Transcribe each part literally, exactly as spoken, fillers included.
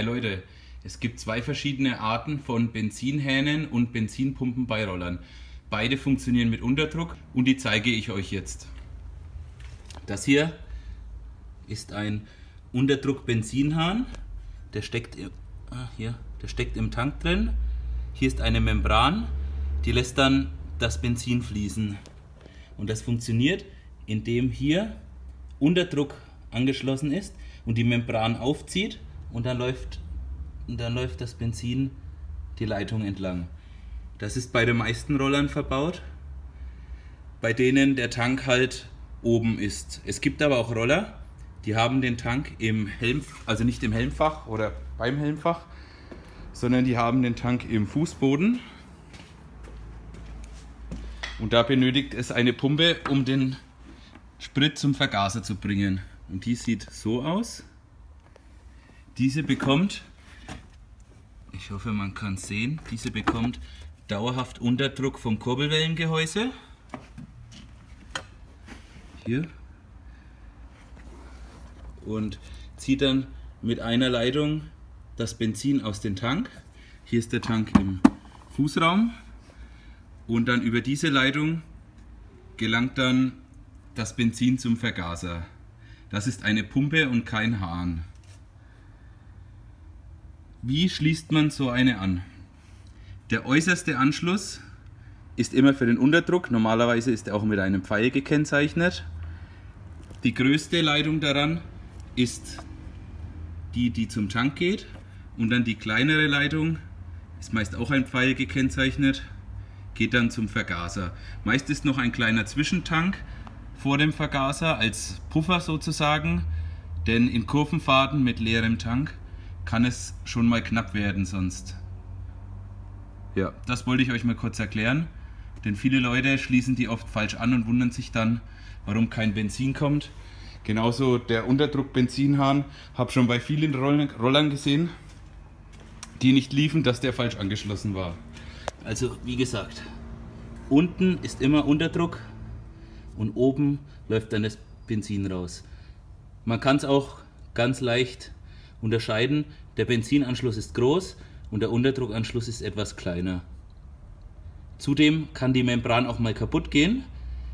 Hi Leute, es gibt zwei verschiedene Arten von Benzinhähnen und Benzinpumpenbeirollern. Beide funktionieren mit Unterdruck und die zeige ich euch jetzt. Das hier ist ein Unterdruck-Benzinhahn, der steckt, ah, hier, der steckt im Tank drin. Hier ist eine Membran, die lässt dann das Benzin fließen. Und das funktioniert, indem hier Unterdruck angeschlossen ist und die Membran aufzieht. Und dann läuft, dann läuft das Benzin die Leitung entlang. Das ist bei den meisten Rollern verbaut, bei denen der Tank halt oben ist. Es gibt aber auch Roller, die haben den Tank im Helm, also nicht im Helmfach oder beim Helmfach, sondern die haben den Tank im Fußboden. Und da benötigt es eine Pumpe, um den Sprit zum Vergaser zu bringen. Und die sieht so aus. Diese bekommt, ich hoffe man kann es sehen, diese bekommt dauerhaft Unterdruck vom Kurbelwellengehäuse. Hier. Und zieht dann mit einer Leitung das Benzin aus dem Tank. Hier ist der Tank im Fußraum. Und dann über diese Leitung gelangt dann das Benzin zum Vergaser. Das ist eine Pumpe und kein Hahn. Wie schließt man so eine an? Der äußerste Anschluss ist immer für den Unterdruck, normalerweise ist er auch mit einem Pfeil gekennzeichnet. Die größte Leitung daran ist die, die zum Tank geht, und dann die kleinere Leitung, ist meist auch ein Pfeil gekennzeichnet, geht dann zum Vergaser. Meist ist noch ein kleiner Zwischentank vor dem Vergaser als Puffer sozusagen, denn in Kurvenfahrten mit leerem Tank kann es schon mal knapp werden sonst. Ja, das wollte ich euch mal kurz erklären, denn viele Leute schließen die oft falsch an und wundern sich dann, warum kein Benzin kommt. Genauso der Unterdruck-Benzinhahn, habe schon bei vielen Rollern gesehen, die nicht liefen, dass der falsch angeschlossen war. Also wie gesagt, unten ist immer Unterdruck und oben läuft dann das Benzin raus. Man kann es auch ganz leicht unterscheiden, der Benzinanschluss ist groß und der Unterdruckanschluss ist etwas kleiner. Zudem kann die Membran auch mal kaputt gehen.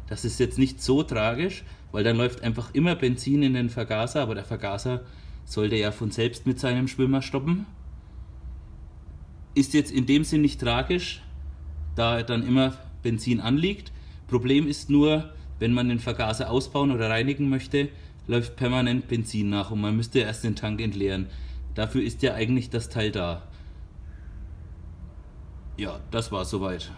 Das ist jetzt nicht so tragisch, weil dann läuft einfach immer Benzin in den Vergaser, aber der Vergaser sollte ja von selbst mit seinem Schwimmer stoppen. Ist jetzt in dem Sinn nicht tragisch, da dann immer Benzin anliegt. Problem ist nur, wenn man den Vergaser ausbauen oder reinigen möchte, läuft permanent Benzin nach und man müsste erst den Tank entleeren. Dafür ist ja eigentlich das Teil da. Ja, das war soweit.